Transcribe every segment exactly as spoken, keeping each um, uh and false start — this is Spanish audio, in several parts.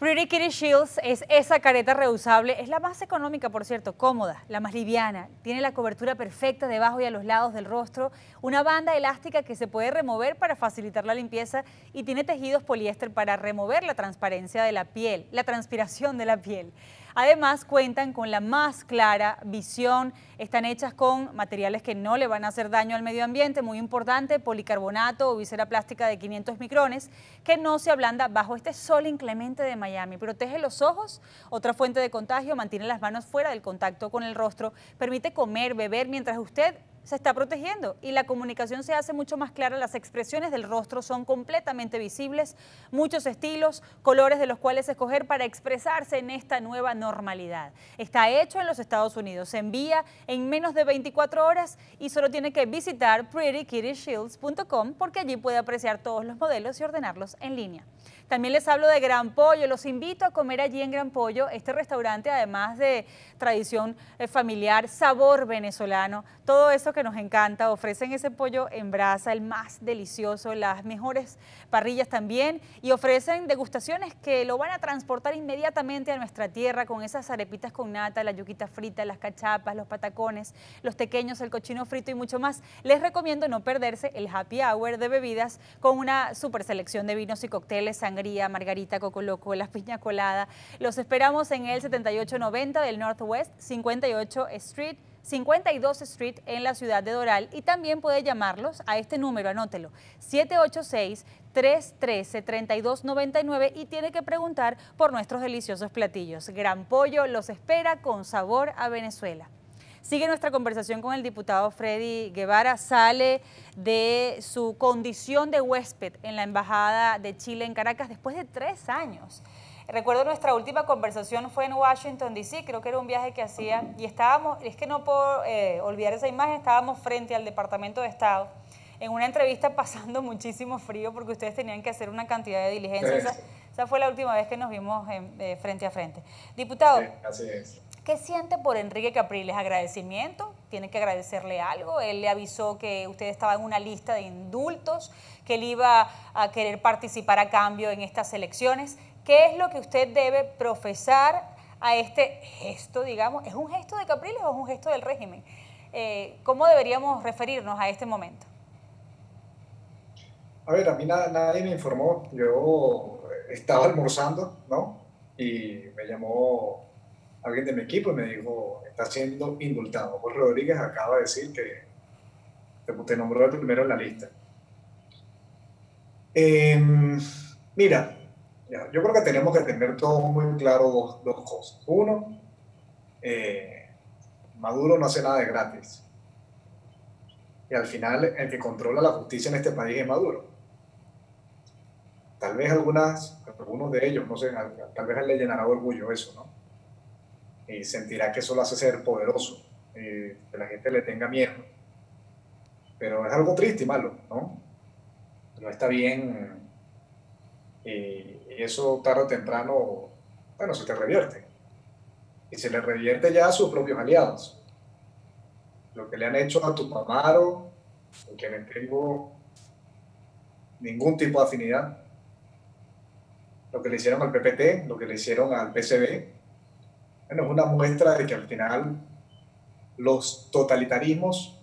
Pretty Kitty Shields es esa careta reusable, es la más económica, por cierto, cómoda, la más liviana, tiene la cobertura perfecta debajo y a los lados del rostro, una banda elástica que se puede remover para facilitar la limpieza y tiene tejidos poliéster para remover la transparencia de la piel, la transpiración de la piel. Además, cuentan con la más clara visión, están hechas con materiales que no le van a hacer daño al medio ambiente, muy importante, policarbonato o visera plástica de quinientos micrones, que no se ablanda bajo este sol inclemente de Miami. Protege los ojos, otra fuente de contagio, mantiene las manos fuera del contacto con el rostro, permite comer, beber mientras usted se está protegiendo y la comunicación se hace mucho más clara, las expresiones del rostro son completamente visibles, muchos estilos, colores de los cuales escoger para expresarse en esta nueva normalidad. Está hecho en los Estados Unidos, se envía en menos de veinticuatro horas y solo tiene que visitar pretty kitty shields punto com porque allí puede apreciar todos los modelos y ordenarlos en línea. También les hablo de Gran Pollo, los invito a comer allí en Gran Pollo, este restaurante además de tradición familiar, sabor venezolano, todo eso que nos encanta, ofrecen ese pollo en brasa, el más delicioso, las mejores parrillas también y ofrecen degustaciones que lo van a transportar inmediatamente a nuestra tierra con esas arepitas con nata, la yuquita frita, las cachapas, los patacones, los tequeños, el cochino frito y mucho más. Les recomiendo no perderse el happy hour de bebidas con una super selección de vinos y cócteles, sangría, margarita, cocoloco, las piña colada. Los esperamos en el setenta y ocho noventa del Northwest, cincuenta y ocho Street, cincuenta y dos Street en la ciudad de Doral y también puede llamarlos a este número, anótelo, siete ocho seis, tres uno tres, tres dos nueve nueve y tiene que preguntar por nuestros deliciosos platillos. Gran Pollo los espera con sabor a Venezuela. Sigue nuestra conversación con el diputado Freddy Guevara, sale de su condición de huésped en la Embajada de Chile en Caracas después de tres años. Recuerdo nuestra última conversación fue en Washington, D C, creo que era un viaje que hacía, y estábamos, es que no puedo eh, olvidar esa imagen, estábamos frente al Departamento de Estado, en una entrevista pasando muchísimo frío porque ustedes tenían que hacer una cantidad de diligencias. Sí. Esa, esa fue la última vez que nos vimos en, eh, frente a frente. Diputado, sí, así es. ¿Qué siente por Enrique Capriles? ¿Agradecimiento? ¿Tiene que agradecerle algo? Él le avisó que usted estaba en una lista de indultos, que él iba a querer participar a cambio en estas elecciones. ¿Qué es lo que usted debe profesar a este gesto, digamos? ¿Es un gesto de Capriles o es un gesto del régimen? Eh, ¿Cómo deberíamos referirnos a este momento? A ver, a mí na- nadie me informó. Yo estaba almorzando, ¿no? Y me llamó alguien de mi equipo y me dijo, está siendo indultado. Jorge Rodríguez acaba de decir que te, te nombró el primero en la lista. Eh, mira, yo creo que tenemos que tener todo muy claro dos, dos cosas. Uno, eh, Maduro no hace nada de gratis. Y al final el que controla la justicia en este país es Maduro. Tal vez algunas, algunos de ellos, no sé, tal vez le llenará de orgullo eso, ¿no? Y sentirá que eso lo hace ser poderoso, eh, que la gente le tenga miedo. Pero es algo triste y malo, ¿no? No está bien y eso tarde o temprano, bueno, se te revierte. Y se le revierte ya a sus propios aliados. Lo que le han hecho a Tupamaro, con quien no tengo ningún tipo de afinidad. Lo que le hicieron al P P T, lo que le hicieron al P C B. Bueno, es una muestra de que al final los totalitarismos,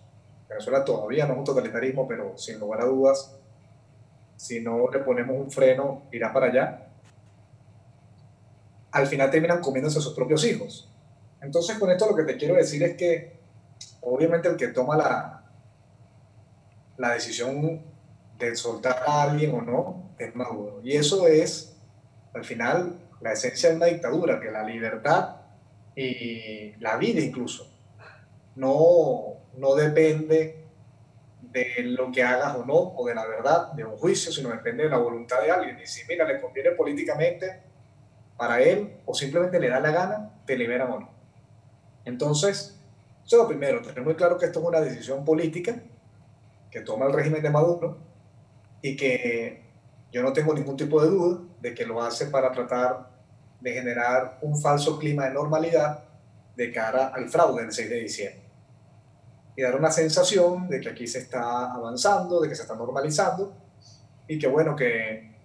Venezuela todavía no es un totalitarismo, pero sin lugar a dudas, si no le ponemos un freno, irá para allá. Al final terminan comiéndose a sus propios hijos. Entonces, con esto lo que te quiero decir es que, obviamente, el que toma la, la decisión de soltar a alguien o no, es Maduro. Y eso es, al final, la esencia de una dictadura, que la libertad y la vida incluso no, no depende de lo que hagas o no, o de la verdad, de un juicio, sino depende de la voluntad de alguien. Y si, mira, le conviene políticamente para él, o simplemente le da la gana, te liberan o no. Entonces, eso es lo primero, tener muy claro que esto es una decisión política que toma el régimen de Maduro y que yo no tengo ningún tipo de duda de que lo hace para tratar de generar un falso clima de normalidad de cara al fraude del seis de diciembre. Y dar una sensación de que aquí se está avanzando, de que se está normalizando, y que bueno, que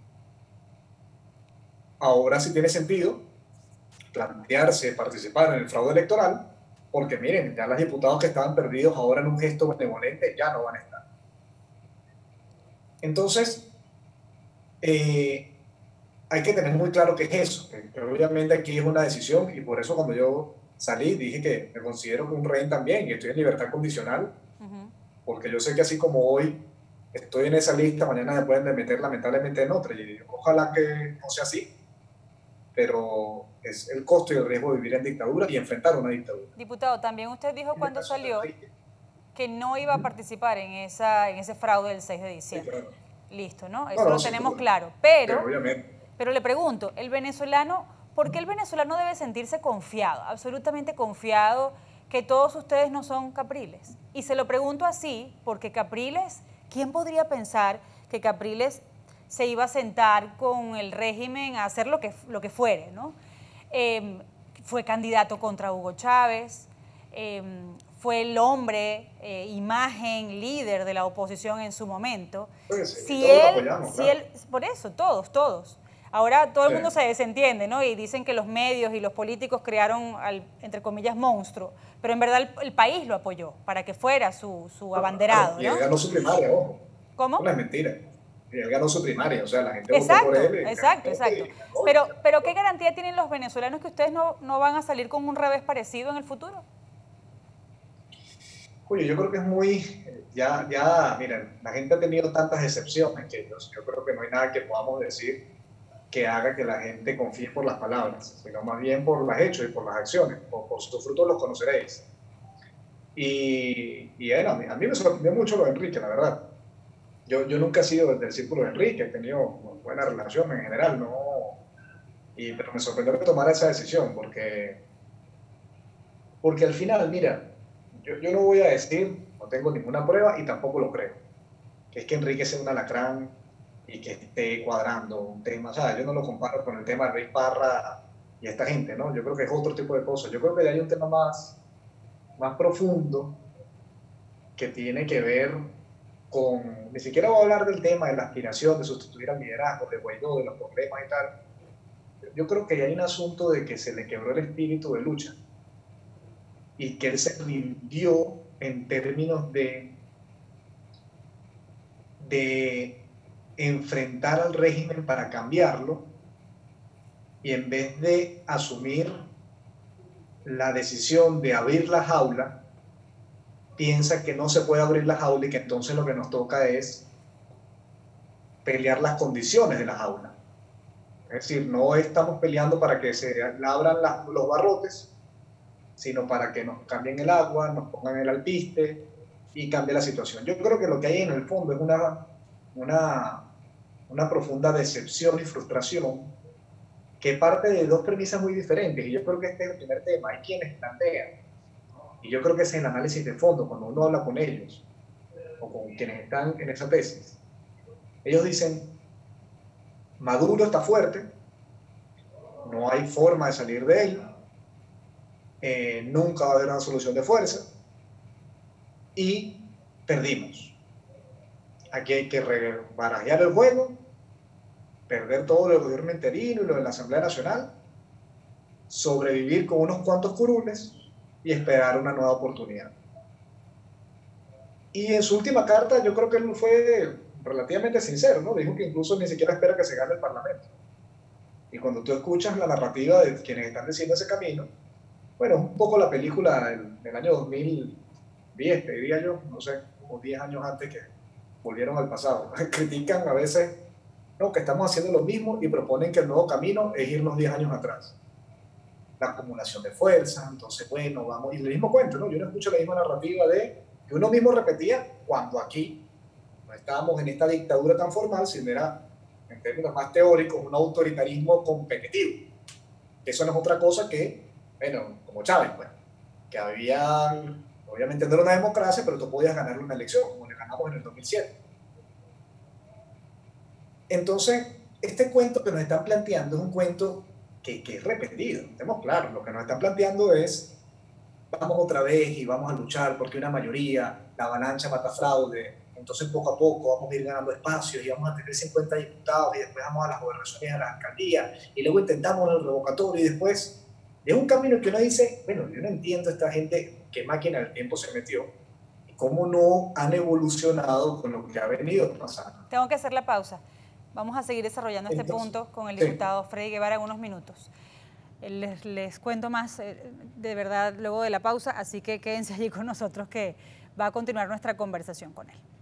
ahora sí tiene sentido plantearse participar en el fraude electoral, porque miren, ya los diputados que estaban perdidos ahora en un gesto benevolente ya no van a estar. Entonces, eh, hay que tener muy claro qué es eso. Obviamente aquí es una decisión, y por eso cuando yo salí dije que me considero un rehén también y estoy en libertad condicional, uh-huh. porque yo sé que así como hoy estoy en esa lista, mañana me pueden meter lamentablemente en otra, y ojalá que no sea así, pero es el costo y el riesgo de vivir en dictadura y enfrentar una dictadura. Diputado, también usted dijo cuando salió que no iba a participar en, esa, en ese fraude del seis de diciembre. Sí, claro. Listo, ¿no? Eso no, no, lo tenemos sí, claro. Pero, pero, obviamente. pero le pregunto, ¿el venezolano, por qué el venezolano debe sentirse confiado, absolutamente confiado, que todos ustedes no son Capriles? Y se lo pregunto así, porque Capriles, ¿quién podría pensar que Capriles se iba a sentar con el régimen a hacer lo que, lo que fuere, ¿no? Eh, fue candidato contra Hugo Chávez, eh, fue el hombre, eh, imagen, líder de la oposición en su momento. Pues, si él, apoyamos, si claro. él, por eso, todos, todos. Ahora todo el sí. mundo se desentiende, ¿no? Y dicen que los medios y los políticos crearon al, entre comillas, monstruo. Pero en verdad el, el país lo apoyó para que fuera su, su abanderado, ¿no? Y él ganó su primaria, ojo. ¿Cómo? No es mentira. Y él ganó su primaria, o sea, la gente votó por él. Exacto, exacto. Pero, pero ¿qué garantía tienen los venezolanos que ustedes no, no van a salir con un revés parecido en el futuro? Oye, yo creo que es muy... Ya, ya, miren, la gente ha tenido tantas excepciones que yo, yo creo que no hay nada que podamos decir que haga que la gente confíe por las palabras, sino más bien por los hechos y por las acciones, por, por sus frutos los conoceréis. Y, y bueno, a mí, a mí me sorprendió mucho lo de Enrique, la verdad. Yo, yo nunca he sido del círculo de Enrique, he tenido buena relación en general, ¿no? Y, pero me sorprendió que tomara esa decisión, porque, porque al final, mira, yo, yo no voy a decir, no tengo ninguna prueba y tampoco lo creo, que es que Enrique sea un alacrán y que esté cuadrando un tema. O sea, yo no lo comparo con el tema de Luis Parra y esta gente, ¿no? Yo creo que es otro tipo de cosas. Yo creo que hay un tema más, más profundo que tiene que ver con, ni siquiera voy a hablar del tema de la aspiración, de sustituir al liderazgo, de Guaidó, de los problemas y tal. Yo creo que hay un asunto de que se le quebró el espíritu de lucha y que él se rindió en términos de, de enfrentar al régimen para cambiarlo, y en vez de asumir la decisión de abrir la jaula, piensa que no se puede abrir la jaula y que entonces lo que nos toca es pelear las condiciones de la jaula. Es decir, no estamos peleando para que se abran la, los barrotes, sino para que nos cambien el agua, nos pongan el alpiste y cambie la situación. Yo creo que lo que hay en el fondo es una, una, una profunda decepción y frustración que parte de dos premisas muy diferentes. Y yo creo que este es el primer tema. Hay quienes plantean, y yo creo que ese es el análisis de fondo, cuando uno habla con ellos, o con quienes están en esa tesis. Ellos dicen, Maduro está fuerte, no hay forma de salir de él, eh, nunca va a haber una solución de fuerza, y perdimos. Aquí hay que rebarajear el juego, perder todo lo del gobierno interino y lo de la Asamblea Nacional, sobrevivir con unos cuantos curules, y esperar una nueva oportunidad. Y en su última carta yo creo que él fue relativamente sincero, ¿no? Dijo que incluso ni siquiera espera que se gane el Parlamento. Y cuando tú escuchas la narrativa de quienes están diciendo ese camino, bueno, es un poco la película del, del año dos mil diez, te diría yo, no sé, como diez años antes que volvieron al pasado. Critican a veces, no, que estamos haciendo lo mismo y proponen que el nuevo camino es irnos diez años atrás. La acumulación de fuerzas, entonces bueno, vamos, y el mismo cuento, ¿no? Yo no escucho la misma narrativa de que uno mismo repetía cuando aquí no estábamos en esta dictadura tan formal, sino era, en términos más teóricos, un autoritarismo competitivo. Eso no es otra cosa que, bueno, como Chávez, pues, que había, obviamente no era una democracia, pero tú podías ganar una elección, como le ganamos en el dos mil siete. Entonces, este cuento que nos están planteando es un cuento Que, que es repetido, estemos claros. Lo que nos están planteando es, vamos otra vez y vamos a luchar porque una mayoría, la avalancha mata fraude, Entonces, poco a poco vamos a ir ganando espacios y vamos a tener cincuenta diputados y después vamos a las gobernaciones, a las alcaldías y luego intentamos el revocatorio y después es un camino que uno dice, bueno, yo no entiendo esta gente, qué máquina del tiempo se metió, cómo no han evolucionado con lo que ha venido pasando. Tengo que hacer la pausa. Vamos a seguir desarrollando Entonces, este punto con el diputado sí. Freddy Guevara en unos minutos. Les, les cuento más, de verdad, luego de la pausa, así que quédense allí con nosotros que va a continuar nuestra conversación con él.